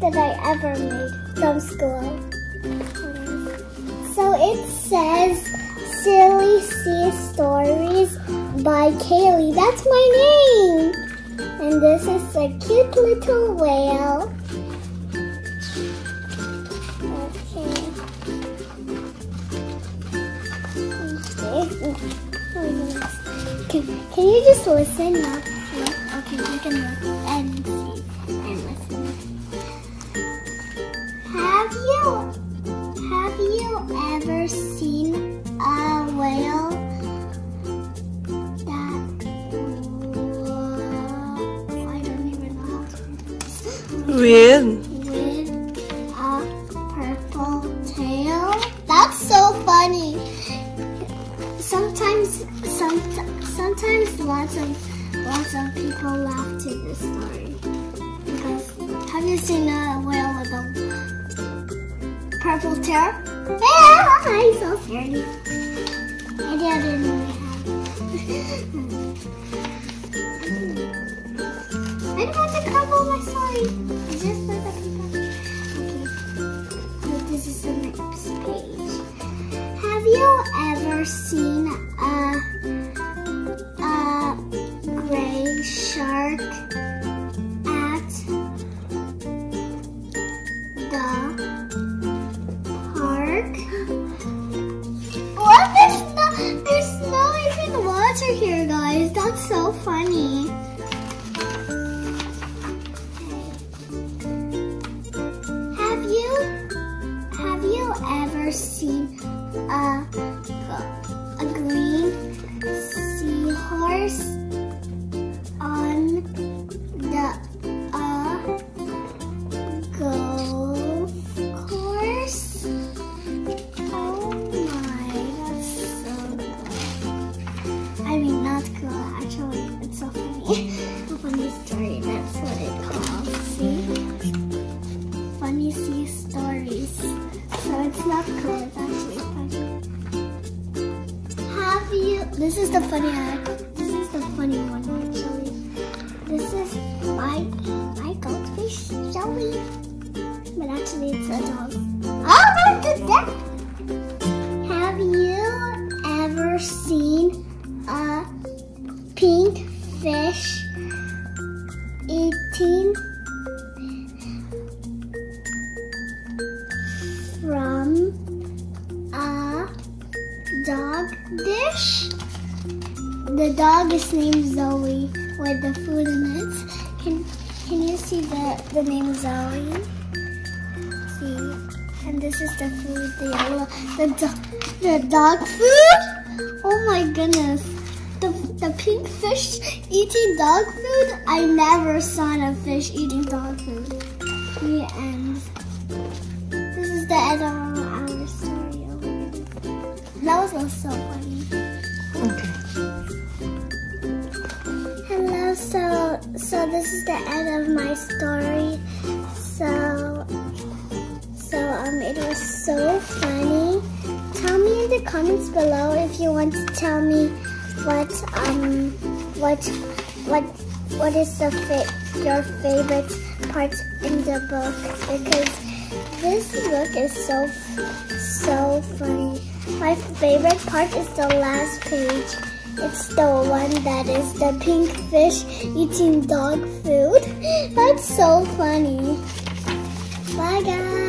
that I ever made from school. So it says Silly Sea Stories by Kaeley. That's my name. And this is a cute little whale. Can you just listen? Yeah. Okay, you can listen and see and listen. Have you ever seen a whale that I don't even know how to do this. With a purple tail? That's so funny. Sometimes lots of people laugh to this story because have you seen a whale with a purple tail? Ah, I'm so scared. Maybe I didn't know. I don't want to cover my story. I just let the people. Okay, this is the next page. Have you ever seen a gray shark at the park? What? There's no even water here, guys. That's so funny. Have you ever seen a green seahorse on the golf course? Oh my, that's so cool. I mean, not cool, actually, it's so funny. A funny story, that's what it's called. See? Funny sea stories. So it's not cool, it's actually funny. This is the funny one actually. This is my goldfish, Shelby. But actually it's a doll. Oh, that's the death! Have you ever seen a pink fish eating from a dog dish? The dog is named Zoe with the food in it. Can you see the name Zoe? See, and this is the food, the yellow, the dog food. Oh my goodness, the pink fish eating dog food. I never saw a fish eating dog food. The end. This is the end of our story. Oh my goodness, that was also so funny. Okay. Hello, so this is the end of my story. It was so funny. Tell me in the comments below if you want to tell me what is your favorite part in the book, because this book is so funny. My favorite part is the last page. It's the one that is the pink fish eating dog food. That's so funny. Bye guys.